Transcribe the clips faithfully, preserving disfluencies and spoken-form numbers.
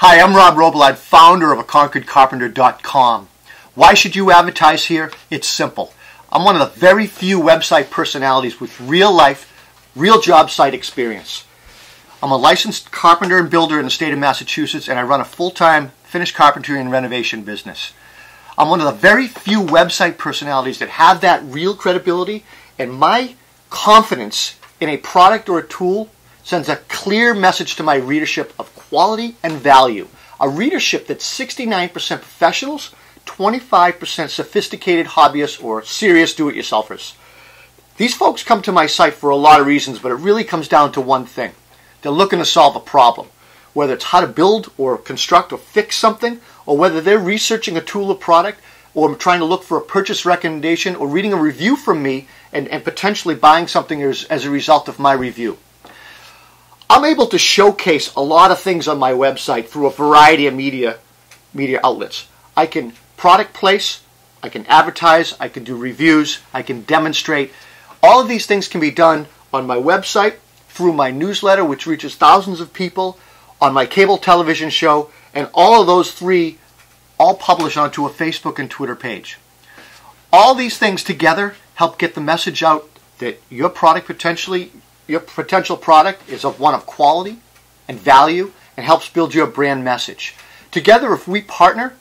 Hi, I'm Rob Robillard, founder of A Concord Carpenter dot com. Why should you advertise here? It's simple. I'm one of the very few website personalities with real life, real job site experience. I'm a licensed carpenter and builder in the state of Massachusetts, and I run a full-time finished carpentry and renovation business. I'm one of the very few website personalities that have that real credibility, and my confidence in a product or a tool sends a clear message to my readership of quality and value. A readership that's sixty-nine percent professionals, twenty-five percent sophisticated hobbyists or serious do-it-yourselfers. These folks come to my site for a lot of reasons, but it really comes down to one thing. They're looking to solve a problem, whether it's how to build or construct or fix something, or whether they're researching a tool or product, or trying to look for a purchase recommendation, or reading a review from me and, and potentially buying something as, as a result of my review. I'm able to showcase a lot of things on my website through a variety of media media outlets. I can product place, I can advertise, I can do reviews, I can demonstrate. All of these things can be done on my website, through my newsletter, which reaches thousands of people, on my cable television show, and all of those three all published onto a Facebook and Twitter page. All these things together help get the message out that your product potentially Your potential product is of one of quality and value and helps build your brand message. Together, if we partner,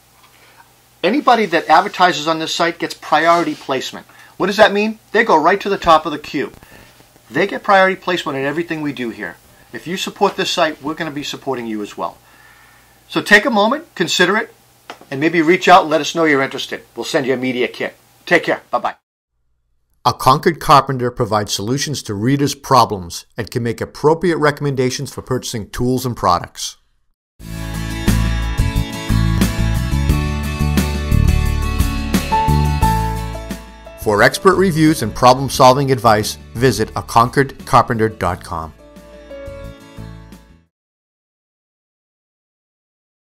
anybody that advertises on this site gets priority placement. What does that mean? They go right to the top of the queue. They get priority placement in everything we do here. If you support this site, we're going to be supporting you as well. So take a moment, consider it, and maybe reach out and let us know you're interested. We'll send you a media kit. Take care. Bye-bye. A Concord Carpenter provides solutions to readers' problems and can make appropriate recommendations for purchasing tools and products. For expert reviews and problem-solving advice, visit A Concord Carpenter dot com.